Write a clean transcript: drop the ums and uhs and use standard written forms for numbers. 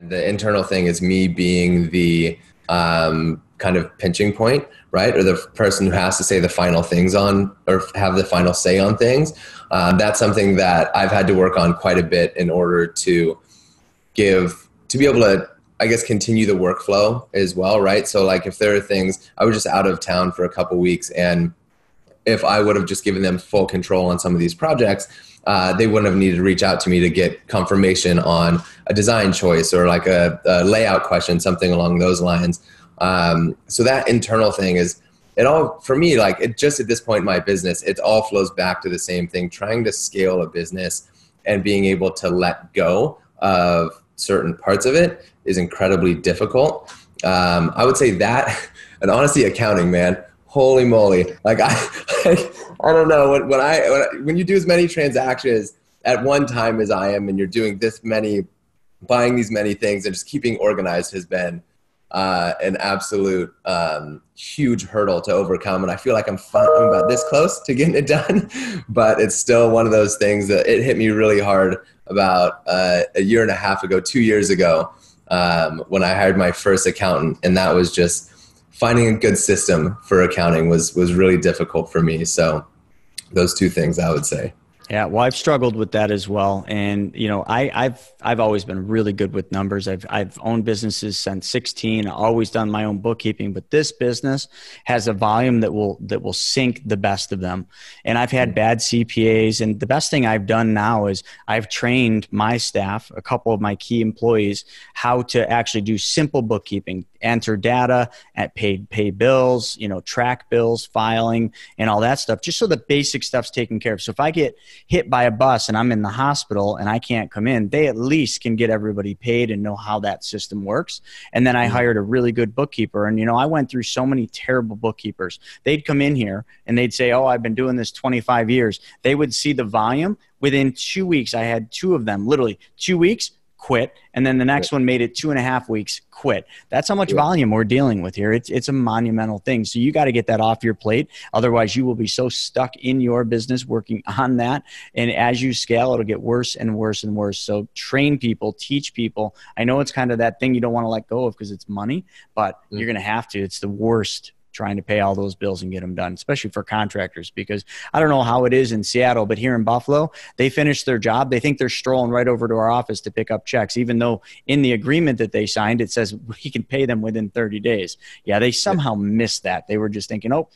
The internal thing is me being the kind of pinching point, right? Or the person who has to say the final things on, or have the final say on things. That's something that I've had to work on quite a bit in order to be able to, I guess, continue the workflow as well, right? So like if there are things, I was just out of town for a couple weeks, and if I would have just given them full control on some of these projects, they wouldn't have needed to reach out to me to get confirmation on a design choice or like a layout question, something along those lines. So that internal thing is, it all, for me, like it just at this point in my business, it all flows back to the same thing, trying to scale a business and being able to let go of certain parts of it is incredibly difficult. I would say that, and honestly, accounting, man. Holy moly! Like I don't know when you do as many transactions at one time as I am, and you're doing this many, buying these many things, and just keeping organized has been an absolute huge hurdle to overcome. And I feel like I'm about this close to getting it done, but it's still one of those things that it hit me really hard about a year and a half ago, 2 years ago, when I hired my first accountant, and that was just. Finding a good system for accounting was really difficult for me. So those two things I would say. Yeah. Well, I've struggled with that as well. And, you know, I've always been really good with numbers. I've owned businesses since 16, always done my own bookkeeping, but this business has a volume that will sink the best of them. And I've had bad CPAs, and the best thing I've done now is I've trained my staff, a couple of my key employees, how to actually do simple bookkeeping. Enter data, pay bills, you know, track bills, filing, and all that stuff, just so the basic stuff's taken care of. So if I get hit by a bus and I'm in the hospital and I can't come in, they at least can get everybody paid and know how that system works. And then I hired a really good bookkeeper. And, you know, I went through so many terrible bookkeepers. They'd come in here and they'd say, oh, I've been doing this 25 years. They would see the volume. Within 2 weeks, I had two of them, literally 2 weeks, quit. And then the next one made it 2.5 weeks, quit. That's how much volume we're dealing with here. It's a monumental thing. So you got to get that off your plate. Otherwise, you will be so stuck in your business working on that. And as you scale, it'll get worse and worse and worse. So train people, teach people. I know it's kind of that thing you don't want to let go of because it's money, but you're going to have to. It's the worst trying to pay all those bills and get them done, especially for contractors, because I don't know how it is in Seattle, but here in Buffalo, they finish their job. They think they're strolling right over to our office to pick up checks, even though in the agreement that they signed, it says we can pay them within 30 days. Yeah, they somehow missed that. They were just thinking, oh,